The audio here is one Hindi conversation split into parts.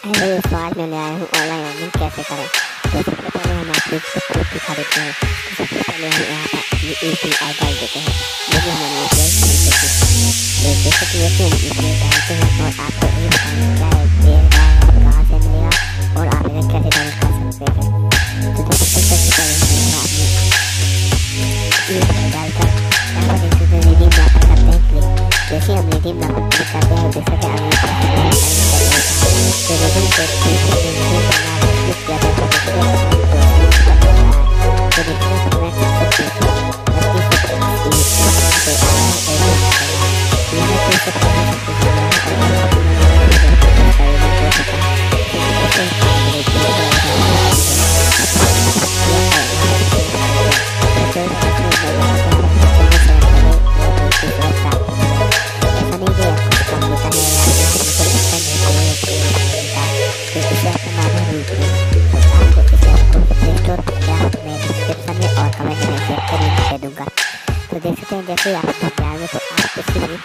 अरे ये समझ में ले आया हूँ ऑनलाइन अर्निंग कैसे करें। तो सबसे पहले हम आपको कुछ दिखा देते हैं। सबसे पहले हम यहाँ पर UPI डाल देते हैं, यदि हम UPI जैसे कि वैसे हम UPI डालते हैं और आपको ये बताना है दे रहा है कहाँ से मिलेगा और आप इधर कैसे डाउनलोड कर सकते हैं। तो देखिए सबसे पहले हम UPI डालकर यहाँ पर देखते हैं रिडीम नाम पर करते हैं क्लिक। जैसे हम रिडीम नाम पर क्लिक करते हैं जैसे कि जैसे आप जाएंगे तो आप किसी भी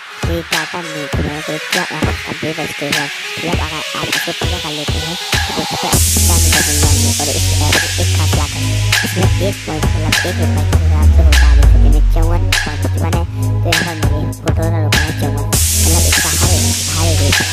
डाटा मीट में तो क्या आप अपडेट करते हैं, जब अगर आप इसको पूरा कर लेते हैं तो इसका डाटा मिल जाएंगे और इस ऐप में एक खास लाख है। इसमें 1.1 रुपये के हिसाब से होता है जैसे कि 54.55 है तो यहाँ मिले 14.54 मतलब इसका हाई रेट है।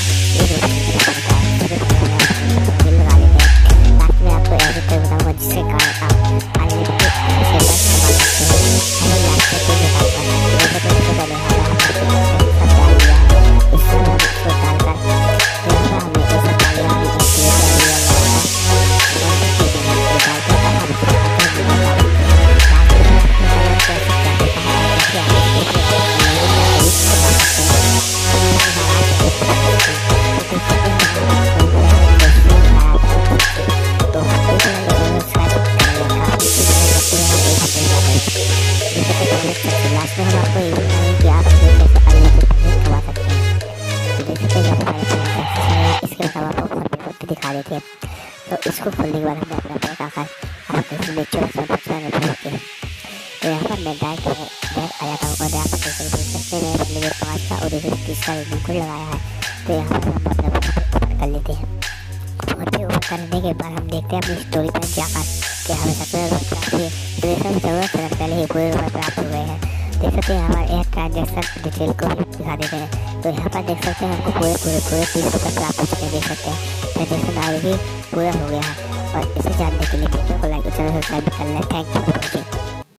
दिखा देते हैं तो इसको खोलने के बाद हमें अपना बैंक अकाउंट में तो यहाँ पर मैं डायरेक्ट आ जाता हूँ और यहाँ पर देख सकते हैं मैंने लिए 5 का और 30 का लिंक लगाया है। तो यहाँ पर हम अपना फोन कर लेते हैं और फिर ओपन करने के बाद हम देखते हैं अपनी स्टोरी पर जाकर कि हमें सबसे पहले ही पूरे रुपये प्राप्त हो गए हैं। देख सकते हैं हमारे एक ट्रांजेक्शन डिटेल को भी दिखा देते हैं। तो यहाँ पर देख सकते हैं हमको पूरे 30 रुपये प्राप्त हो चुके देख सकते हैं। ट्रांजेक्शन आगे भी पूरा हो गया है और इसे जानने के लिए वीडियो को लाइक और चैनल सब्सक्राइब कर लें। Thank you.